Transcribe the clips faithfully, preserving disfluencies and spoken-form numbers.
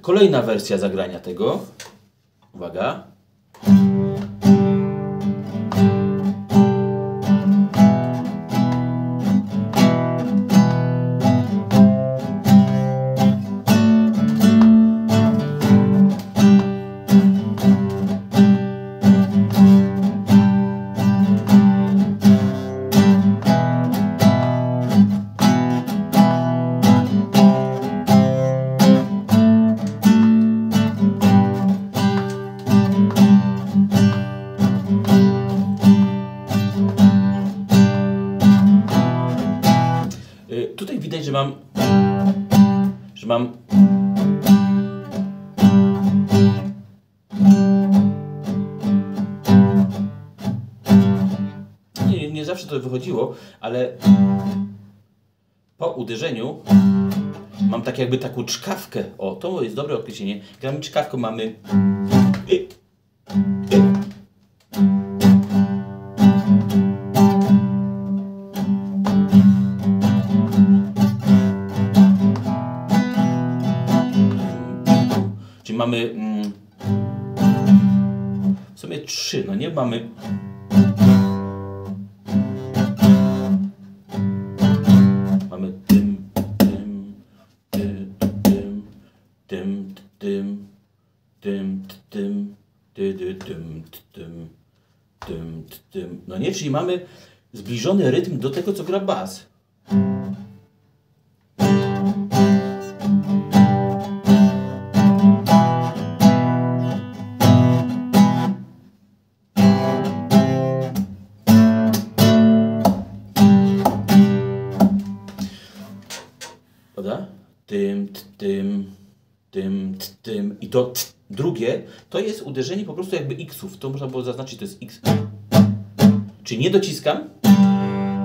Kolejna wersja zagrania tego. Uwaga. Tutaj widać, że mam, że mam nie, nie zawsze to wychodziło, ale po uderzeniu mam tak jakby taką czkawkę. O, to jest dobre określenie. Gramy czkawką, mamy y, y. Mamy mm, w sumie trzy, no nie? Mamy mamy tym, tym, tym, tym, tym, tym, tym, tym, tym, tym, tym, tym, no nie? Czyli mamy zbliżony rytm do tego, co gra bas. Tym, tym, tym, tym. I to drugie to jest uderzenie po prostu jakby iksów. To można było zaznaczyć, to jest x. Czyli nie dociskam,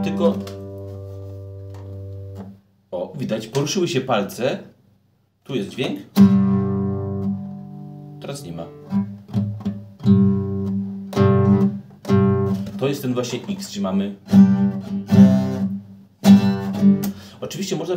tylko. O, widać, poruszyły się palce. Tu jest dźwięk. Teraz nie ma. To jest ten właśnie x, czy mamy. Oczywiście można.